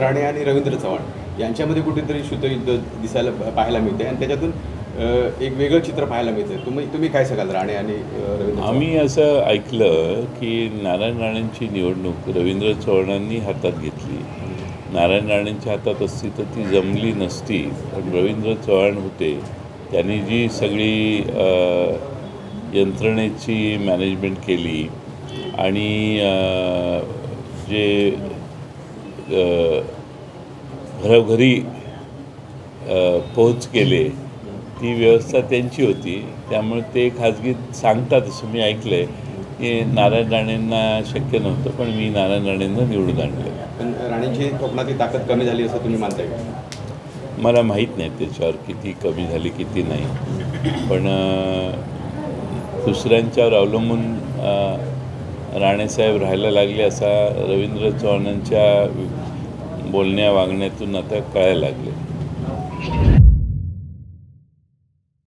राणे आणि रवींद्र चव्हाण यांच्यामध्ये कुठेतरी शुद्धयुद्ध दिसायला पाहायला मिळते आणि त्याच्यातून एक वेगळं चित्र पाहायला मिळतं। तुम्ही काय सांगाल राणे आणि रवींद्र? आम्ही असं ऐकलं की नारायण राणेंची निवडणूक रवींद्र चव्हाणांनी हातात घेतली। नारायण राणेंच्या हातात असती तर ती जमली नसती, पण रवींद्र चव्हाण होते, त्यांनी जी सगळी यंत्रणेची मॅनेजमेंट केली आणि जे घरोघरी पोहोच केले ती व्यवस्था त्यांची होती। त्यामुळे ते खाजगीत सांगतात असं मी ऐकलं आहे की नारायण राणेंना शक्य नव्हतं, पण मी नारायण राणेंना निवडून आणलं। पण राणेंची कोकणातली ताकद कमी झाली असं तुम्ही मानताय? मला माहीत नाही त्याच्यावर किती कमी झाली किती नाही, पण दुसऱ्यांच्यावर अवलंबून राणेसाहेब राहायला लागले असा रवींद्र चव्हाणांच्या बोलण्या वागण्यातून आता कळायला लागले।